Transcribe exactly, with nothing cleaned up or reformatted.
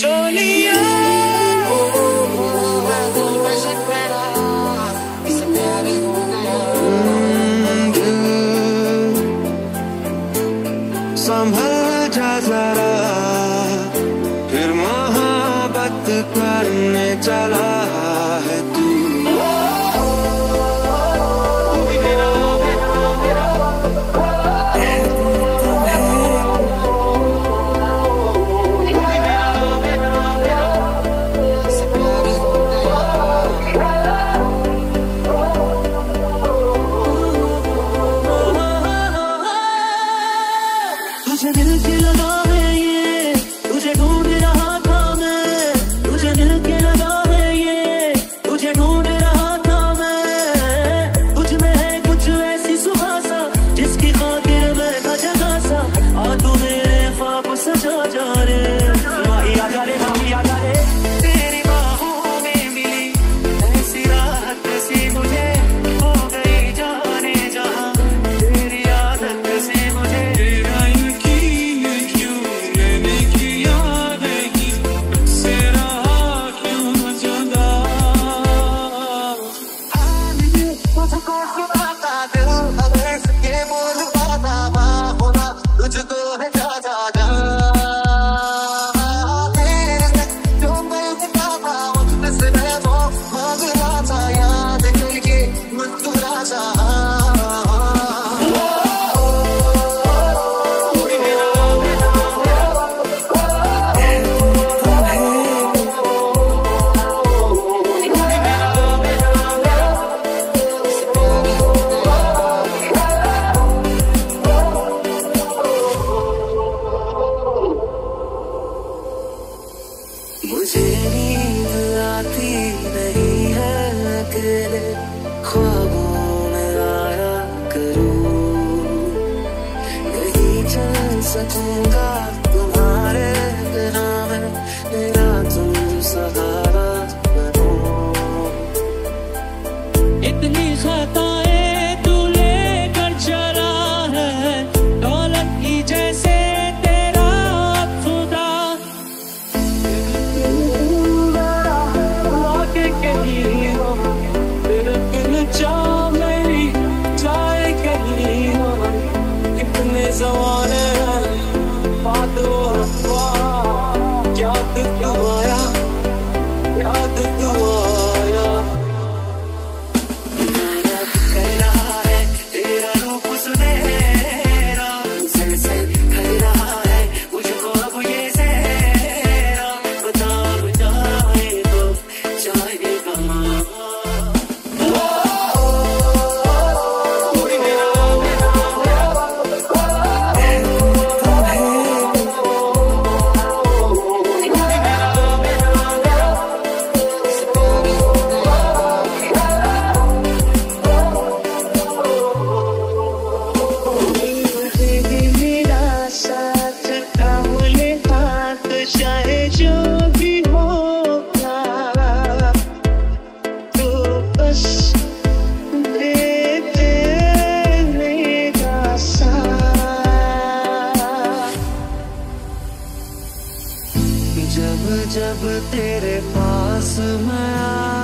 संभल जा जरा, फिर मोहब्बत करने चला है तू। तुझे दिल से लगा है ये, तुझे ढूंढ रहा था मैं। तुझे दिल के लगा है ये, तुझे ढूंढ रहा था मैं। तुझ में है कुछ ऐसी सुबह सा, जिसकी खातिर मैं ना जगा सा। आ तू मेरे ख्वाब सजा जा रे, भाई आ जा रे, भाई आ जा रे। तेरी बाहों में मिली ऐसी राहत सी मुझे, हो गई जाने जहाँ तेरी आदत सी मुझे। मुझे नींद आती नहीं है, अकेले ख्वाबों में आया करूं। नहीं चल सकूंगा तुम्हारे बिना मैं, मेरा तुम सहारा बनो। इतनी खताएं तू लेकर चला है, दौलत की जैसे तेरा खुदा। जब जब तेरे पास मैं आ